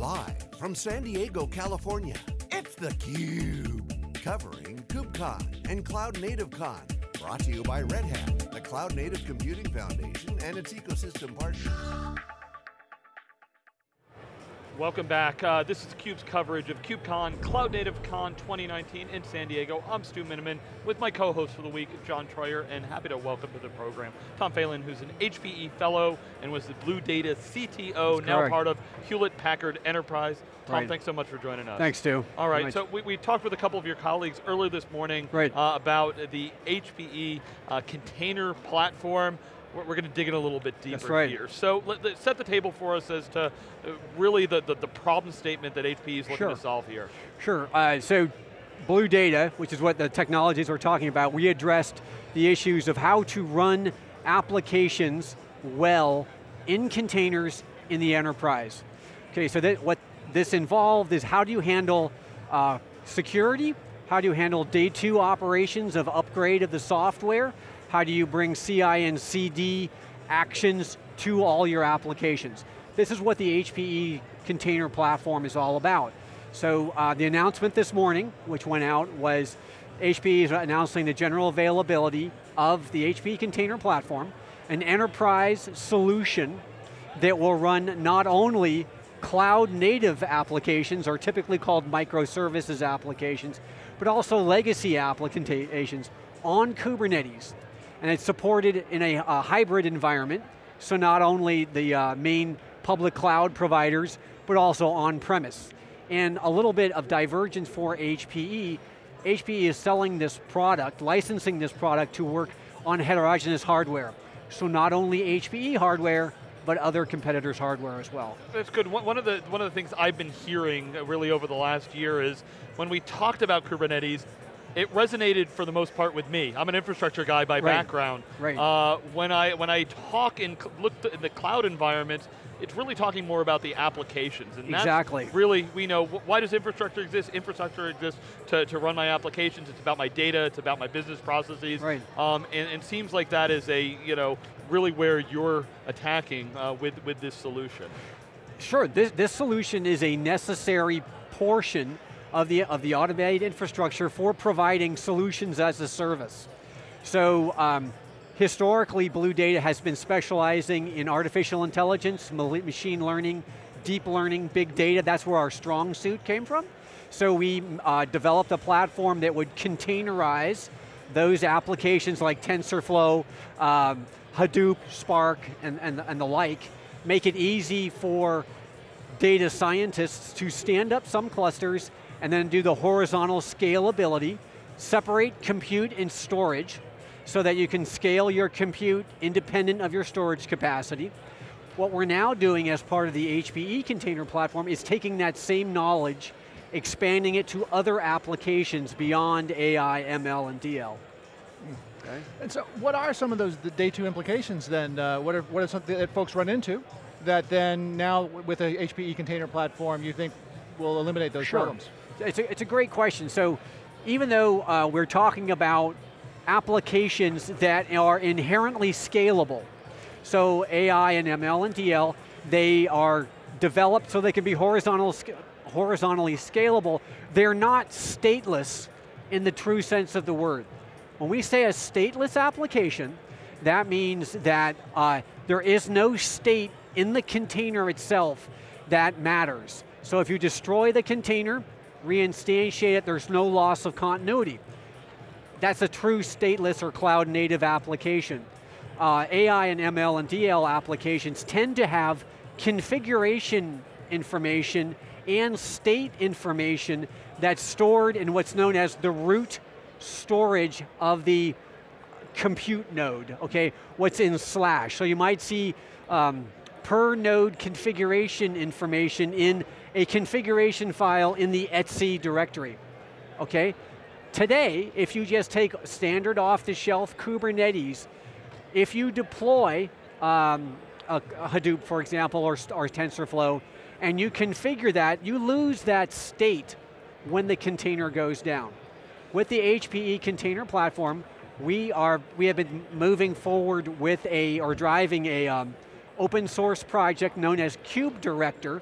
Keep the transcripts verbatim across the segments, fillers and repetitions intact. Live from San Diego, California, it's theCUBE, covering KubeCon and Cloud Native Con. Brought to you by Red Hat, the Cloud Native Computing Foundation, and its ecosystem partners. Welcome back. Uh, this is theCUBE's coverage of KubeCon, Cloud Native Con twenty nineteen in San Diego. I'm Stu Miniman with my co-host for the week, John Troyer, and happy to welcome to the program Tom Phelan, who's an H P E fellow and was the Blue Data C T O, now part of Hewlett Packard Enterprise. Tom, right. Thanks so much for joining us. Thanks, Stu. All right, nice. So we, we talked with a couple of your colleagues earlier this morning right. uh, about the H P E uh, container platform. We're going to dig in a little bit deeper right. here. So let, let, set the table for us as to uh, really the, the, the problem statement that H P E is looking sure. to solve here. Sure, uh, so Blue Data, which is what the technologies we're talking about, we addressed the issues of how to run applications well in containers in the enterprise. Okay, so that, what this involved is how do you handle uh, security, how do you handle day two operations of upgrade of the software, how do you bring C I and C D actions to all your applications? This is what the H P E container platform is all about. So uh, the announcement this morning, which went out, was H P E is announcing the general availability of the H P E container platform, an enterprise solution that will run not only cloud native applications, or typically called microservices applications, but also legacy applications on Kubernetes. And it's supported in a, a hybrid environment, so not only the uh, main public cloud providers, but also on-premise. And a little bit of divergence for H P E, H P E is selling this product, licensing this product to work on heterogeneous hardware. So not only H P E hardware, but other competitors' hardware as well. That's good. One of the one of the things I've been hearing really over the last year is when we talked about Kubernetes, it resonated for the most part with me. I'm an infrastructure guy by right. background. Right. Uh, when I when I talk and look in the cloud environment, it's really talking more about the applications. And exactly. That's really, we know, why does infrastructure exist? Infrastructure exists to, to run my applications. It's about my data, it's about my business processes. Right. Um, and it seems like that is a, you know, really where you're attacking uh, with, with this solution. Sure, this, this solution is a necessary portion of the, of the automated infrastructure for providing solutions as a service. So, um, historically, Blue Data has been specializing in artificial intelligence, machine learning, deep learning, big data. That's where our strong suit came from. So we uh, developed a platform that would containerize those applications like TensorFlow, um, Hadoop, Spark, and, and, and the like, make it easy for data scientists to stand up some clusters and then do the horizontal scalability, separate compute and storage so that you can scale your compute independent of your storage capacity. What we're now doing as part of the H P E container platform is taking that same knowledge, expanding it to other applications beyond A I, M L, and D L. Okay. And so what are some of those the day two implications then? Uh, what are, what are something that folks run into that then now with a H P E container platform you think will eliminate those sure. problems? It's a, it's a great question. So even though uh, we're talking about applications that are inherently scalable, so A I and M L and D L, they are developed so they can be horizontal, horizontally scalable. They're not stateless in the true sense of the word. When we say a stateless application, that means that uh, there is no state in the container itself that matters. So if you destroy the container, reinstantiate it, there's no loss of continuity. That's a true stateless or cloud native application. Uh, A I and M L and D L applications tend to have configuration information and state information that's stored in what's known as the root storage of the compute node, okay? What's in slash. So you might see um, per node configuration information in a configuration file in the Etsy directory, okay? Today, if you just take standard off-the-shelf Kubernetes, if you deploy um, a Hadoop, for example, or, or TensorFlow, and you configure that, you lose that state when the container goes down. With the H P E container platform, we are we have been moving forward with a, or driving a um, open source project known as KubeDirector,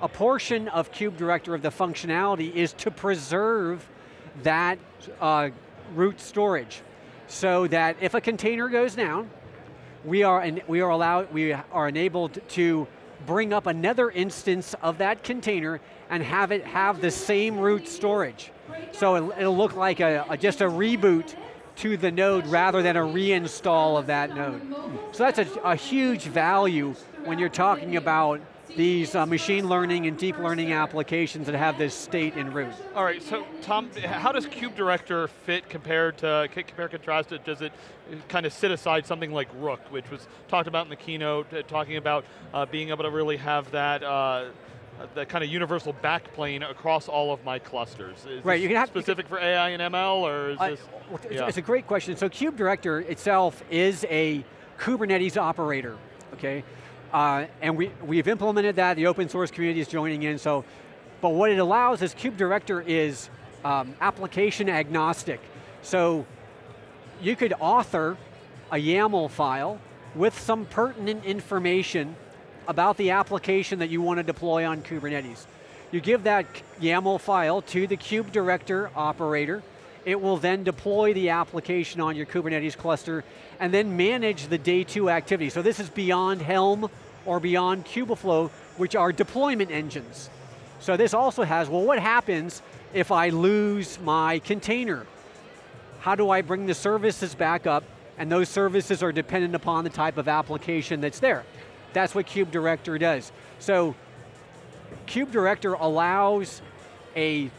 a portion of KubeDirector of the functionality is to preserve that uh, root storage, so that if a container goes down, we are en we are allowed we are enabled to bring up another instance of that container and have it have the same root storage. So it'll, it'll look like a, a just a reboot to the node rather than a reinstall of that node. So that's a, a huge value when you're talking about these uh, machine learning and deep learning applications that have this state in root. All right, so Tom, how does KubeDirector fit compared to, compare contrast to, does it kind of sit aside something like Rook, which was talked about in the keynote, uh, talking about uh, being able to really have that uh, the kind of universal backplane across all of my clusters. Is right, you can have specific to, for A I and M L, or is uh, this? It's, yeah. it's a great question. So KubeDirector itself is a Kubernetes operator, okay? Uh, and we, we've implemented that, the open source community is joining in, so, but what it allows is KubeDirector is um, application agnostic. So you could author a YAML file with some pertinent information about the application that you want to deploy on Kubernetes. You give that YAML file to the KubeDirector operator, it will then deploy the application on your Kubernetes cluster and then manage the day two activity. So this is beyond Helm or beyond Kubeflow, which are deployment engines. So this also has, well, what happens if I lose my container? How do I bring the services back up? And those services are dependent upon the type of application that's there. That's what KubeDirector does. So KubeDirector allows a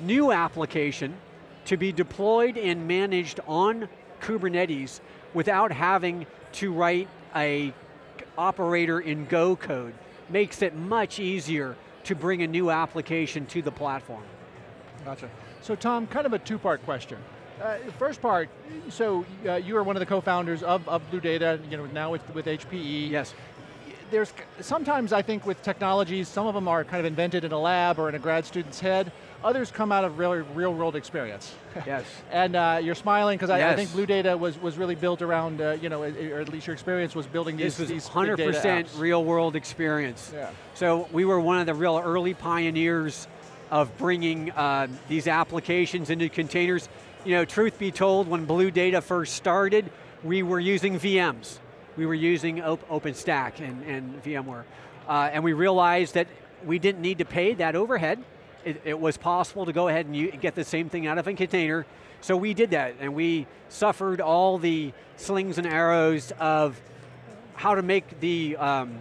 new application to be deployed and managed on Kubernetes without having to write a operator in Go code. Makes it much easier to bring a new application to the platform. Gotcha. So Tom, kind of a two-part question. Uh, first part, so uh, you are one of the co-founders of, of Blue Data, you know, now with, with H P E. Yes. There's, sometimes I think with technologies, some of them are kind of invented in a lab or in a grad student's head. Others come out of real, real world experience. Yes. And uh, you're smiling because I, yes. I think Blue Data was, was really built around, uh, you know, or at least your experience was building these, this was these one hundred percent big data apps. Real world experience. Yeah. So we were one of the real early pioneers of bringing uh, these applications into containers. You know, truth be told, when Blue Data first started, we were using V Ms. We were using op OpenStack and, and VMware. Uh, and we realized that we didn't need to pay that overhead. It, it was possible to go ahead and get the same thing out of a container. So we did that, and we suffered all the slings and arrows of how to make the um,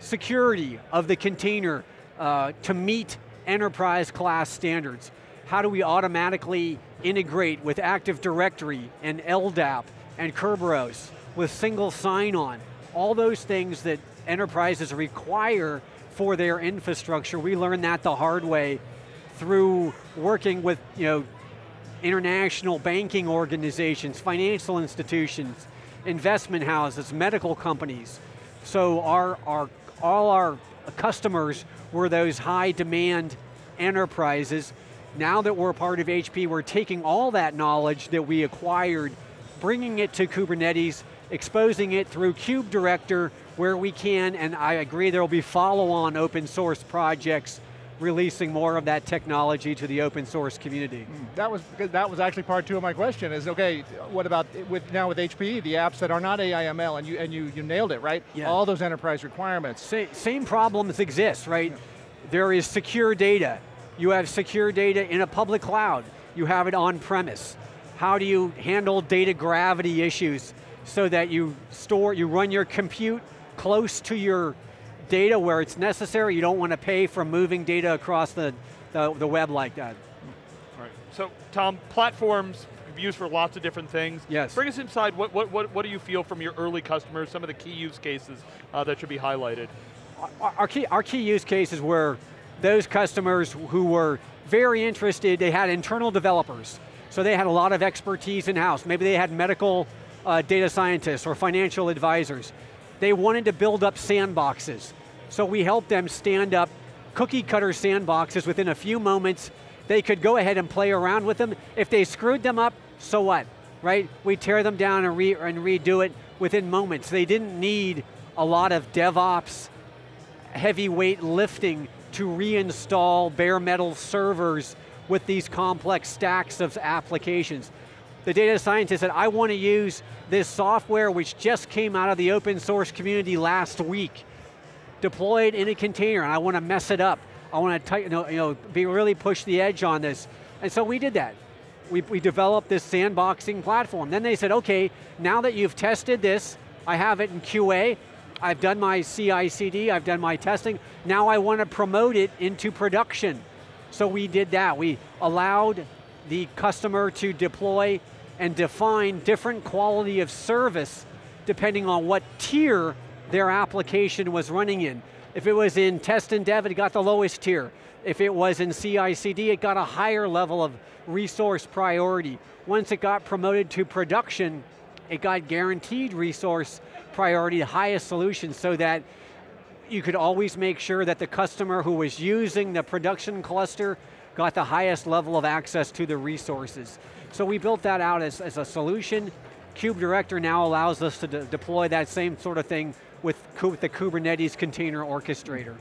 security of the container uh, to meet enterprise class standards. How do we automatically integrate with Active Directory and L D A P and Kerberos with single sign-on? All those things that enterprises require for their infrastructure, we learned that the hard way through working with, you know, international banking organizations, financial institutions, investment houses, medical companies. So our, our, all our customers were those high demand enterprises. Now that we're part of H P, we're taking all that knowledge that we acquired, bringing it to Kubernetes, exposing it through KubeDirector where we can, and I agree there will be follow-on open source projects releasing more of that technology to the open source community. Mm, that was that was actually part two of my question. Is okay, what about with now with H P E, the apps that are not A I M L, and you and you you nailed it, right? Yeah. All those enterprise requirements. Sa same problems exist, right? Yeah. There is secure data. You have secure data in a public cloud. You have it on premise. How do you handle data gravity issues so that you store, you run your compute close to your data where it's necessary? You don't want to pay for moving data across the, the, the web like that. All right, so Tom, platforms used for lots of different things. Yes. Bring us inside, what, what, what, what do you feel from your early customers, some of the key use cases uh, that should be highlighted? Our, our, key, our key use cases were those customers who were very interested, they had internal developers. So they had a lot of expertise in-house. Maybe they had medical uh, data scientists or financial advisors. They wanted to build up sandboxes. So we helped them stand up cookie cutter sandboxes within a few moments. They could go ahead and play around with them. If they screwed them up, so what, right? We tear them down and, re and redo it within moments. They didn't need a lot of DevOps heavyweight lifting to reinstall bare metal servers with these complex stacks of applications. The data scientist said, I want to use this software which just came out of the open source community last week, deployed in a container, and I want to mess it up. I want to tighten, you know, be really push the edge on this. And so we did that. We, we developed this sandboxing platform. Then they said, okay, now that you've tested this, I have it in Q A, I've done my C I C D, I've done my testing, now I want to promote it into production. So we did that. We allowed the customer to deploy and define different quality of service depending on what tier their application was running in. If it was in test and dev, it got the lowest tier. If it was in C I C D, it got a higher level of resource priority. Once it got promoted to production, it got guaranteed resource priority, the highest solution, so that you could always make sure that the customer who was using the production cluster got the highest level of access to the resources. So we built that out as, as a solution. KubeDirector now allows us to de deploy that same sort of thing with, with the Kubernetes Container Orchestrator.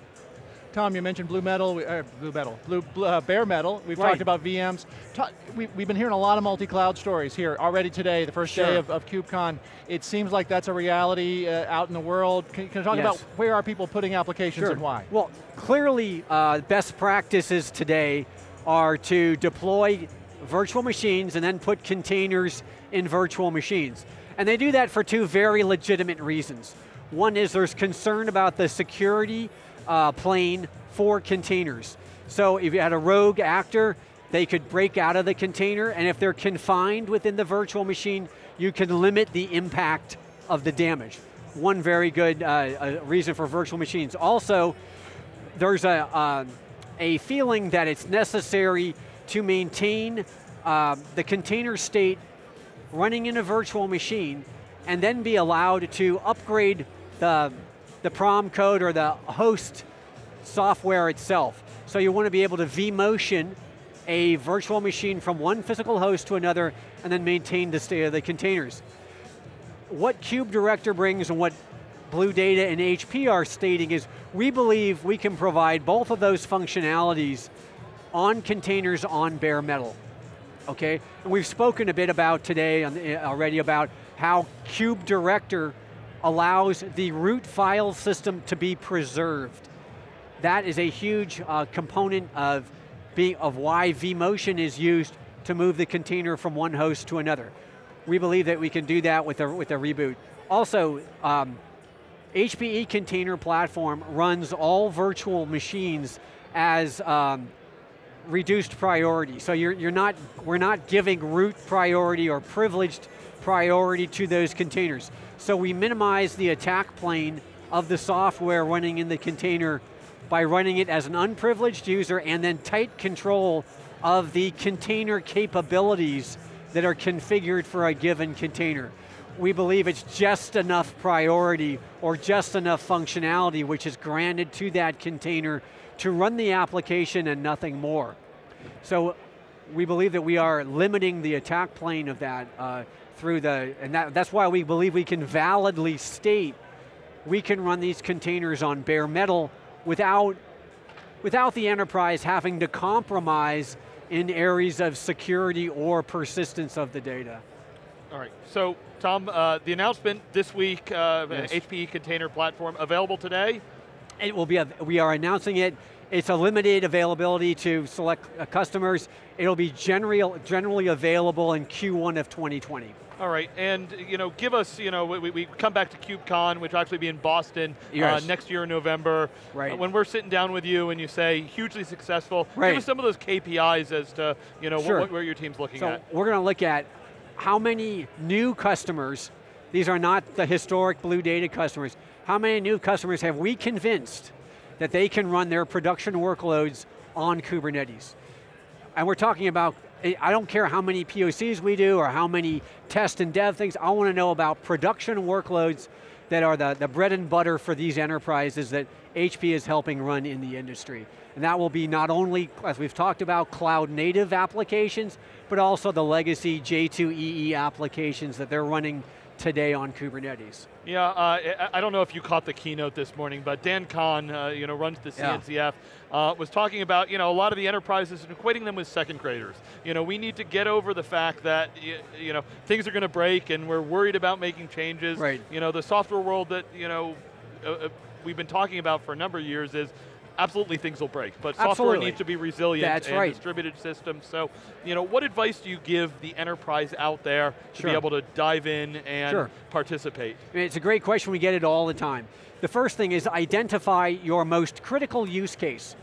Tom, you mentioned blue metal, uh, blue metal, blue, blue uh, bare metal. We've right. talked about V Ms. Ta we, we've been hearing a lot of multi-cloud stories here already today, the first sure. day of, of KubeCon. It seems like that's a reality uh, out in the world. Can, can you talk yes. about where are people putting applications sure. and why? Well, clearly uh, best practices today are to deploy virtual machines and then put containers in virtual machines. And they do that for two very legitimate reasons. One is there's concern about the security Uh, plane for containers. So if you had a rogue actor, they could break out of the container, and if they're confined within the virtual machine, you can limit the impact of the damage. One very good uh, uh, reason for virtual machines. Also, there's a, uh, a feeling that it's necessary to maintain uh, the container state running in a virtual machine, and then be allowed to upgrade the the prom code or the host software itself. So you want to be able to vMotion a virtual machine from one physical host to another and then maintain the state of the containers. What KubeDirector brings and what Blue Data and H P are stating is we believe we can provide both of those functionalities on containers on bare metal, okay? And we've spoken a bit about today already about how KubeDirector allows the root file system to be preserved. That is a huge uh, component of, being, of why vMotion is used to move the container from one host to another. We believe that we can do that with a, with a reboot. Also, um, H P E Container Platform runs all virtual machines as um, reduced priority. So you're, you're not, we're not giving root priority or privileged priority to those containers. So we minimize the attack plane of the software running in the container by running it as an unprivileged user and then tight control of the container capabilities that are configured for a given container. We believe it's just enough priority or just enough functionality which is granted to that container to run the application and nothing more. So we believe that we are limiting the attack plane of that uh, through the, and that, that's why we believe we can validly state we can run these containers on bare metal without, without the enterprise having to compromise in areas of security or persistence of the data. All right, so Tom, uh, the announcement this week, uh, yes. H P E Container Platform, available today? It will be, a, we are announcing it. It's a limited availability to select uh, customers. It'll be general, generally available in Q one of twenty twenty. All right, and you know, give us, you know, we, we come back to KubeCon, which will actually be in Boston yes. uh, next year in November. Right. Uh, when we're sitting down with you and you say, hugely successful, right. give us some of those K P Is as to, you know, sure. what, what your team's looking so at. So we're going to look at how many new customers, these are not the historic Blue Data customers, how many new customers have we convinced that they can run their production workloads on Kubernetes. And we're talking about, I don't care how many P O Cs we do or how many test and dev things, I want to know about production workloads that are the, the bread and butter for these enterprises that H P is helping run in the industry. And that will be not only, as we've talked about, cloud native applications, but also the legacy J two E E applications that they're running today on Kubernetes. Yeah, uh, I don't know if you caught the keynote this morning, but Dan Kahn, uh, you know, runs the C N C F, yeah. uh, was talking about, you know, a lot of the enterprises and equating them with second graders. You know, we need to get over the fact that, you know, things are going to break and we're worried about making changes. Right. You know, the software world that, you know, uh, we've been talking about for a number of years is, absolutely things will break, but software absolutely. needs to be resilient That's and right. distributed systems. So, you know, what advice do you give the enterprise out there to sure. be able to dive in and sure. participate? It's a great question, we get it all the time. The first thing is identify your most critical use case,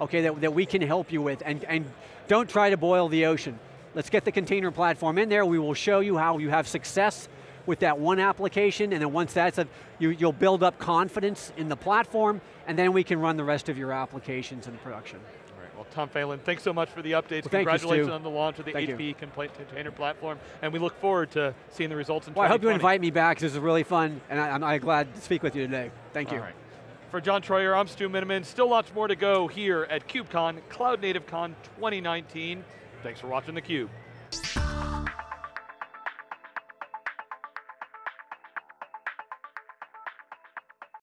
okay, that, that we can help you with, and, and don't try to boil the ocean. Let's get the container platform in there, we will show you how you have success with that one application, and then once that's a, you, you'll build up confidence in the platform, and then we can run the rest of your applications in production. All right, well Tom Phelan, thanks so much for the updates. Well, Congratulations you, on the launch of the H P E Container Platform, and we look forward to seeing the results in well, twenty twenty. I hope you invite me back, this is really fun, and I, I'm, I'm glad to speak with you today. Thank you. All right. For John Troyer, I'm Stu Miniman. Still lots more to go here at KubeCon, Cloud Native Con twenty nineteen. Thanks for watching theCUBE.